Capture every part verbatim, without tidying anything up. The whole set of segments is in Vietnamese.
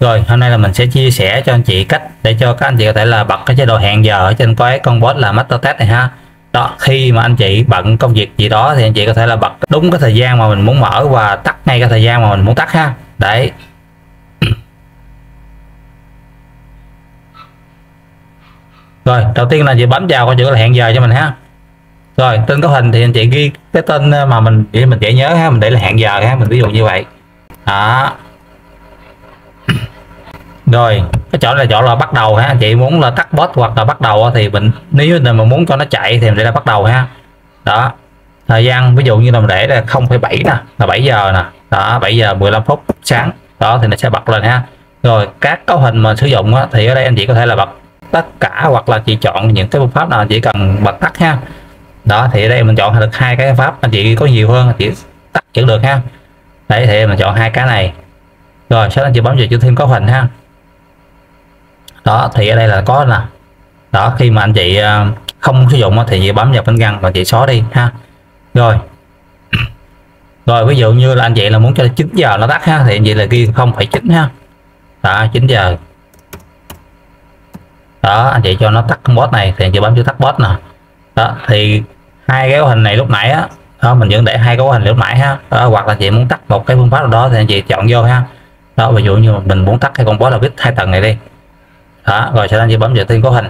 Rồi hôm nay là mình sẽ chia sẻ cho anh chị cách để cho các anh chị có thể là bật cái chế độ hẹn giờ ở trên cái con bot là Master Tech này ha. Đó, khi mà anh chị bận công việc gì đó thì anh chị có thể là bật đúng cái thời gian mà mình muốn mở và tắt ngay cái thời gian mà mình muốn tắt ha. Đấy. Rồi đầu tiên là chị bấm vào coi chữ là hẹn giờ cho mình ha. Rồi trên cái hình thì anh chị ghi cái tên mà mình để mình dễ nhớ ha, mình để là hẹn giờ ha, mình ví dụ như vậy. Đó. Rồi cái chỗ là chỗ là bắt đầu ha, anh chị muốn là tắt bot hoặc là bắt đầu thì mình nếu mà muốn cho nó chạy thì mình để là bắt đầu ha. Đó, thời gian ví dụ như là mình để là không phẩy bảy nè, là bảy giờ nè, đó bảy giờ mười lăm phút sáng, đó thì nó sẽ bật lên ha. Rồi các cấu hình mà sử dụng á, thì ở đây anh chị có thể là bật tất cả hoặc là chị chọn những cái phương pháp nào chỉ cần bật tắt ha. Đó thì ở đây mình chọn được hai cái pháp, anh chị có nhiều hơn anh chị tắt cũng được ha. Đấy thì mình chọn hai cái này. Rồi sau đó anh chị bấm vào chữ thêm cấu hình ha. Đó thì ở đây là có nè. Đó khi mà anh chị không sử dụng thì chị bấm vào bên găng và chị xóa đi ha. Rồi rồi ví dụ như là anh chị là muốn cho chín giờ nó tắt ha, thì anh chị là ghi không phẩy chín ha. Đó chín giờ. Đó anh chị cho nó tắt bot này thì anh chị bấm chữ tắt bot nè. Đó thì hai cái cấu hình này lúc nãy á, đó mình vẫn để hai cấu hình lúc nãy ha. Đó, hoặc là chị muốn tắt một cái phương pháp nào đó thì anh chị chọn vô ha. Đó ví dụ như mình muốn tắt cái con bot là biết hai tầng này đi. Đó, rồi sau đó anh chị bấm vào tên cấu hình.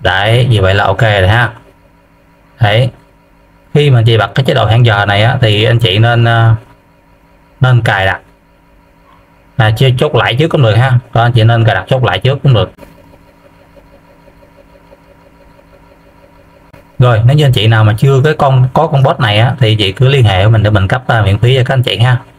Đấy, như vậy là ok rồi ha. Đấy. Khi mà chị bật cái chế độ hẹn giờ này á, thì anh chị nên nên cài đặt là chưa chốt lại trước cũng được ha. Đó, anh chị nên cài đặt chốt lại trước cũng được. Rồi, nếu như anh chị nào mà chưa cái con có con bot này á, thì chị cứ liên hệ với mình để mình cấp miễn phí cho các anh chị ha.